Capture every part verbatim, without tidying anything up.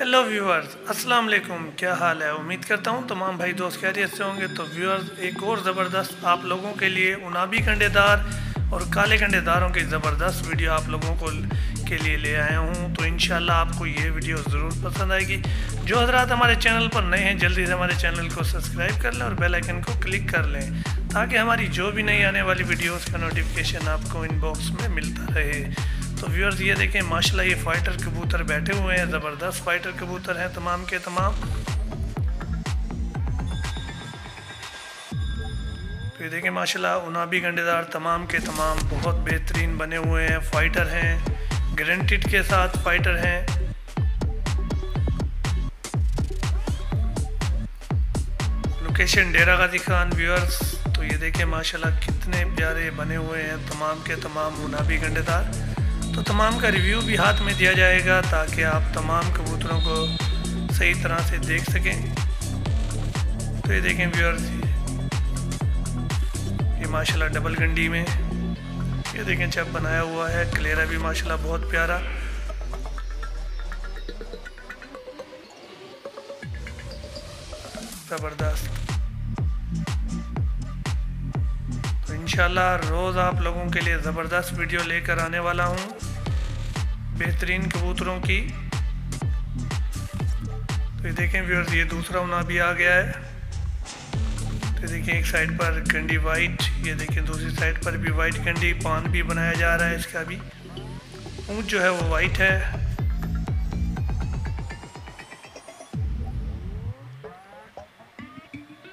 Hello viewers, अस्सलाम वालेकुम। क्या हाल है? उम्मीद करता हूँ तमाम भाई दोस्त खैरियत से होंगे। तो व्यूअर्स, एक और ज़बरदस्त आप लोगों के लिए उनाबी गंडेदार और काले गंडेदारों की ज़बरदस्त वीडियो आप लोगों को के लिए ले आया हूँ। तो इंशाल्लाह आपको ये वीडियो ज़रूर पसंद आएगी। जो हजरात हमारे चैनल पर नए हैं, जल्दी से हमारे चैनल को सब्सक्राइब कर लें और बेल आइकन को क्लिक कर लें, ताकि हमारी जो भी नई आने वाली वीडियोज़ का नोटिफिकेशन आपको इनबॉक्स में मिलता रहे। तो व्यूअर्स, ये देखें माशाल्लाह, ये फाइटर कबूतर बैठे हुए हैं, ज़बरदस्त फाइटर कबूतर हैं तमाम के तमाम। तो ये देखें माशाल्लाह उनाबी गंडेदार तमाम के तमाम बहुत बेहतरीन बने हुए हैं, फाइटर हैं, गारंटीड के साथ फाइटर हैं। Location Dera Ghazi Khan viewers. तो ये देखें माशाल्लाह कितने प्यारे बने हुए हैं तमाम के तमाम उनाबी गंडेदार। तो तमाम का रिव्यू भी हाथ में दिया जाएगा, ताकि आप तमाम कबूतरों को सही तरह से देख सकें। तो ये देखें व्यूअर्स, ये माशाल्लाह डबल गंडी में ये देखें चप बनाया हुआ है। कलेरा भी माशाल्लाह बहुत प्यारा। ज़बरदस्त। इंशाल्लाह रोज़ आप लोगों के लिए ज़बरदस्त वीडियो लेकर आने वाला हूँ बेहतरीन कबूतरों की। तो ये देखें व्यूअर्स, ये दूसरा उनाबी आ गया है। तो ये देखें एक साइड पर गंडी वाइट, ये देखें दूसरी साइड पर भी वाइट गंडी, पान भी बनाया जा रहा है इसका भी। ऊँट जो है वो वाइट है।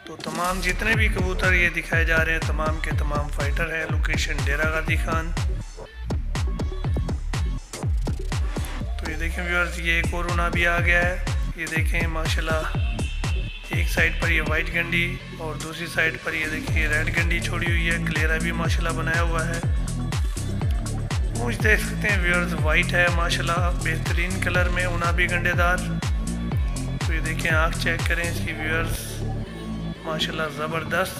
तो तमाम जितने भी कबूतर ये दिखाए जा रहे हैं तमाम के तमाम फाइटर हैं। लोकेशन डेरा गाजी खान। तो ये देखें व्यूअर्स, ये एक और उनाबी आ गया है। ये देखें माशाल्लाह, एक साइड पर ये वाइट गंडी और दूसरी साइड पर ये देखिए रेड गंडी छोड़ी हुई है। कलेरा भी माशाल्लाह बनाया हुआ है। पूछ देख सकते हैं व्यूअर्स, वाइट है माशाल्लाह, बेहतरीन कलर में उनाबी गंडेदार। तो ये देखें आँख चेक करें इसकी व्यूअर्स, माशाल्लाह ज़बरदस्त।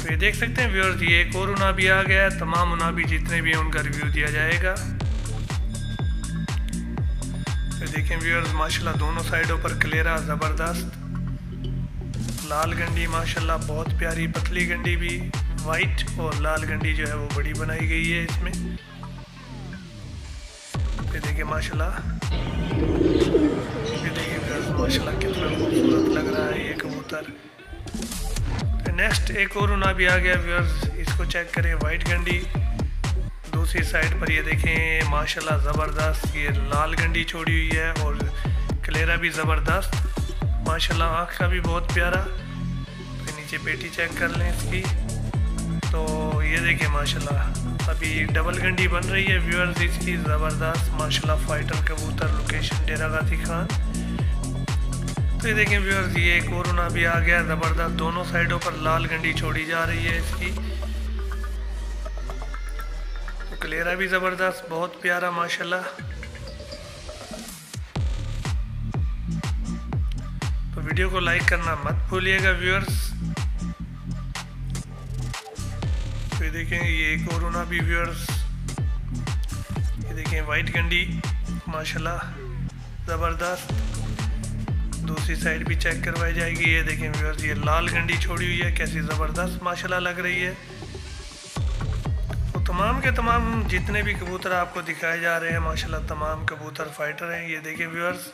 तो ये देख सकते हैं व्यूअर्स, ये एक और उनाबी आ गया है। तमाम उनाबी जितने भी हैं उनका रिव्यू दिया जाएगा। तो देखें व्यूअर्स माशाल्लाह दोनों साइडों पर कलेरा ज़बरदस्त, लाल गंडी माशाल्लाह बहुत प्यारी, पतली गंडी भी वाइट, और लाल गंडी जो है वो बड़ी बनाई गई है इसमें। ये देखिए माशाल्लाह, ये देखिए माशाल्लाह कितना खूबसूरत लग रहा है ये कबूतर। नेक्स्ट एक और उनाबी आ गया व्यूअर्स, इसको चेक करें, वाइट गंडी। दूसरी साइड पर ये देखें माशाल्लाह ज़बरदस्त, ये लाल गंडी छोड़ी हुई है और कलेरा भी ज़बरदस्त माशाल्लाह, आँख का भी बहुत प्यारा। फिर नीचे पेटी चेक कर लें इसकी। तो ये देखिए माशाल्लाह, अभी डबल गंडी बन रही है व्यूअर्स इसकी, ज़बरदस्त माशाल्लाह फाइटर कबूतर। लोकेशन डेरा गाजी खान। तो ये देखें व्यूअर्स, ये एक और उनाबी आ गया ज़बरदस्त, दोनों साइडों पर लाल गंडी छोड़ी जा रही है इसकी। तो कलेरा भी ज़बरदस्त, बहुत प्यारा माशाल्लाह। तो वीडियो को लाइक करना मत भूलिएगा व्यूअर्स। तो ये देखें ये एक और उनाबी व्यूअर्स, ये देखें वाइट गंडी माशाल्लाह ज़बरदस्त, दूसरी साइड भी चेक करवाई जाएगी। ये देखें व्यूअर्स, ये लाल गंडी छोड़ी हुई है, कैसी ज़बरदस्त माशाल्लाह लग रही है। तो तमाम के तमाम जितने भी कबूतर आपको दिखाए जा रहे हैं माशाल्लाह तमाम कबूतर फाइटर हैं। ये देखें व्यूअर्स,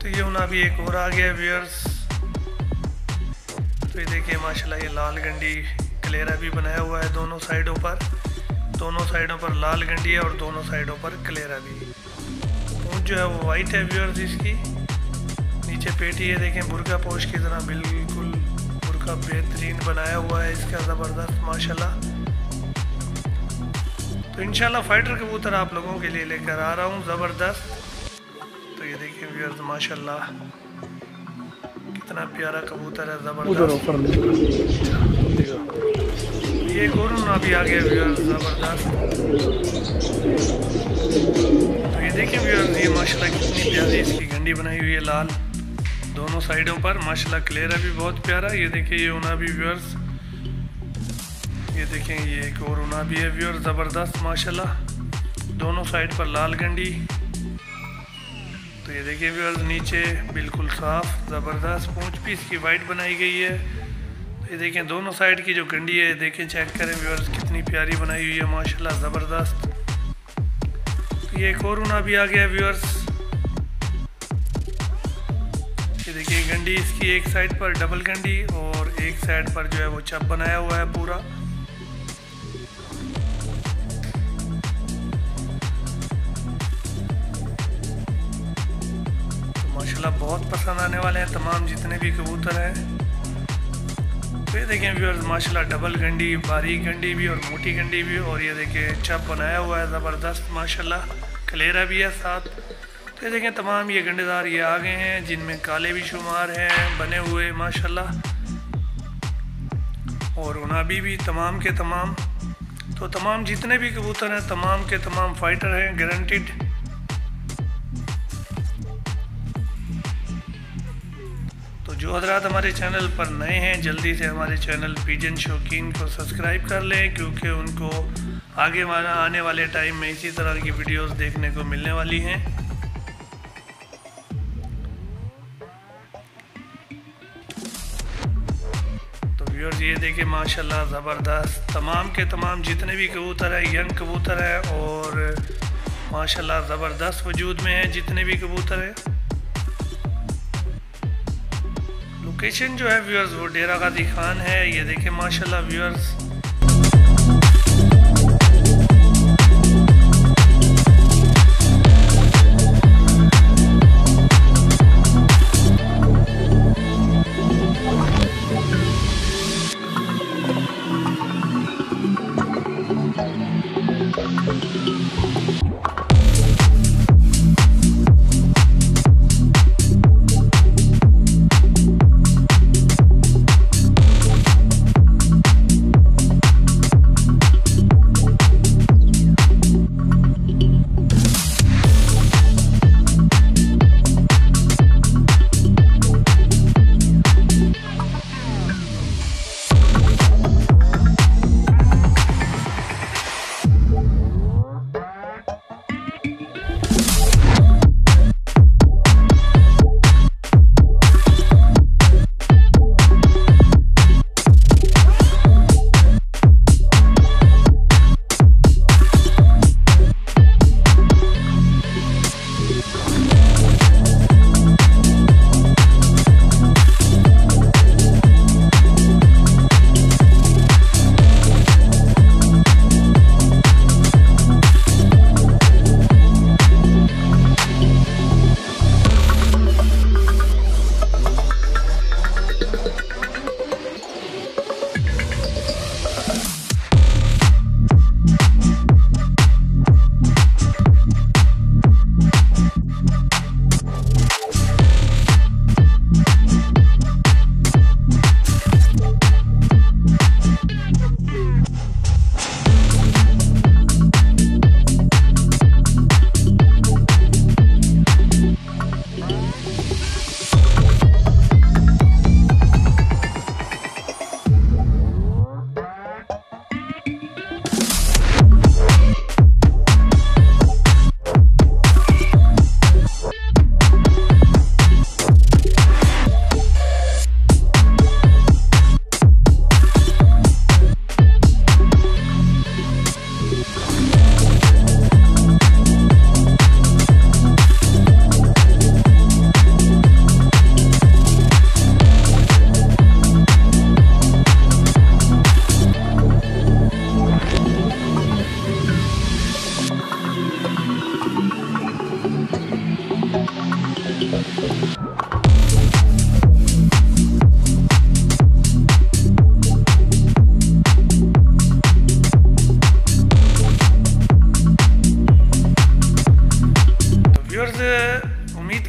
तो ये उनाबी एक और आ गया व्यूअर्स। तो ये देखिए माशाल्लाह, ये लाल गंडी, कलेरा भी बनाया हुआ है दोनों साइडों पर, दोनों साइडों पर लाल गंडी है और दोनों साइडों पर कलेरा भी। पूँछ जो है वो वाइट है व्यूअर्स इसकी, नीचे पेटी है देखें बुर्का पोश की तरह, बिल्कुल बुर्का बेहतरीन बनाया हुआ है इसका ज़बरदस्त माशाल्लाह। तो इंशाल्लाह फाइटर कबूतर आप लोगों के लिए लेकर आ रहा हूँ ज़बरदस्त। तो ये देखिए व्यूअर्स माशाल्लाह इतना प्यारा कबूतर है ज़बरदस्त। ये गोरुन अभी आ गया व्यूअर्स ज़बरदस्त। तो ये देखिए व्यूअर्स, ये माशाल्लाह कितनी प्यारी इसकी गंडी बनाई हुई है लाल। दोनों साइडों पर माशाल्लाह क्लेरा भी बहुत प्यारा। ये देखिए ये उनाबी व्यूअर्स, ये देखें ये एक और उनाबी है व्यूअर्स, ज़बरदस्त माशाल्लाह दोनों साइड पर लाल गंडी। तो ये देखिए व्यूअर्स नीचे बिल्कुल साफ ज़बरदस्त पूंछ पीस की वाइट बनाई गई है। ये देखें दोनों साइड की जो गंडी है देखें, चेक करें व्यूअर्स कितनी प्यारी बनाई हुई है माशाल्लाह ज़बरदस्त। तो ये एक और उनाबी आ गया व्यूअर्स, ये देखिए गंडी इसकी एक साइड पर डबल गंडी और एक साइड पर जो है वो चप बनाया हुआ है पूरा। तो माशाल्लाह बहुत पसंद आने वाले हैं तमाम जितने भी कबूतर हैं। तो ये देखें व्यूअर्स माशाल्लाह डबल गंडी, बारीक गंडी भी और मोटी गंडी भी, और ये देखिए चप बनाया हुआ है ज़बरदस्त माशाल्लाह, कलेरा भी है साथ। तो ये देखें तमाम ये गंडेदार ये आ गए हैं जिनमें काले भी शुमार हैं बने हुए माशाल्लाह, और उनाबी भी तमाम के तमाम। तो तमाम जितने भी कबूतर हैं तमाम के तमाम फाइटर हैं गारंटीड। तो जो हजरात हमारे चैनल पर नए हैं जल्दी से हमारे चैनल पिजन शौकीन को सब्सक्राइब कर लें, क्योंकि उनको आगे आने वाले टाइम में इसी तरह की वीडियोस देखने को मिलने वाली हैं। ये देखें माशाल्लाह ज़बरदस्त तमाम के तमाम जितने भी कबूतर हैं यंग कबूतर हैं और माशाल्लाह ज़बरदस्त वजूद में हैं जितने भी कबूतर हैं। लोकेशन जो है व्यूअर्स वो डेरा गाजी खान है। ये देखें माशाल्लाह व्यूअर्स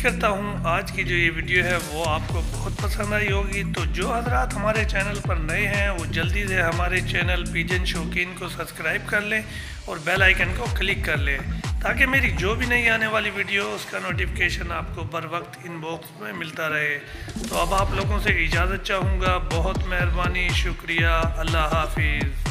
करता हूं। आज की जो ये वीडियो है वो आपको बहुत पसंद आई होगी। तो जो हजरात हमारे चैनल पर नए हैं वो जल्दी से हमारे चैनल पिजन शौकीन को सब्सक्राइब कर लें और बेल आइकन को क्लिक कर लें ताकि मेरी जो भी नई आने वाली वीडियो उसका नोटिफिकेशन आपको बर वक्त इनबॉक्स में मिलता रहे। तो अब आप लोगों से इजाज़त चाहूँगा, बहुत मेहरबानी, शुक्रिया, अल्लाह हाफिज़।